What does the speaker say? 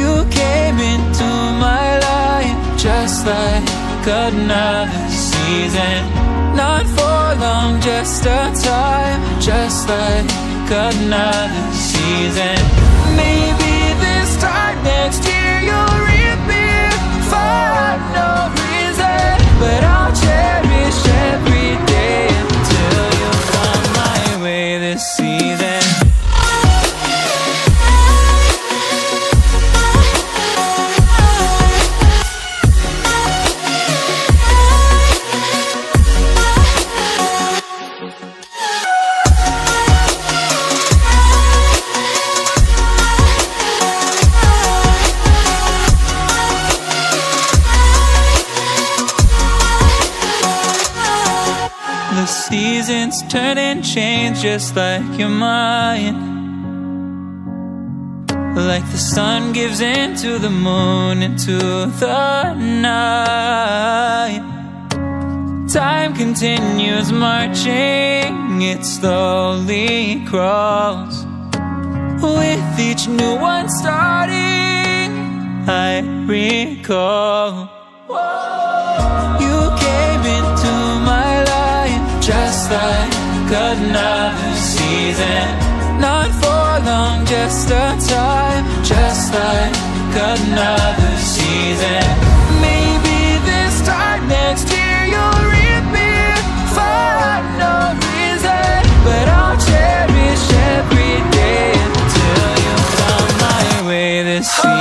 You came into my life just like another season, not for long, just a time, just like another season. Maybe this time next year you'll reappear for no reason, but I'll cherish every day until you're on my way this season. Seasons turn and change just like your mind, like the sun gives into the moon, into the night. Time continues marching, it slowly crawls. With each new one starting, I recall. Just like another season, not for long, just a time, just like another season. Maybe this time next year you'll reappear for no reason, but I'll cherish every day until you're on my way this season.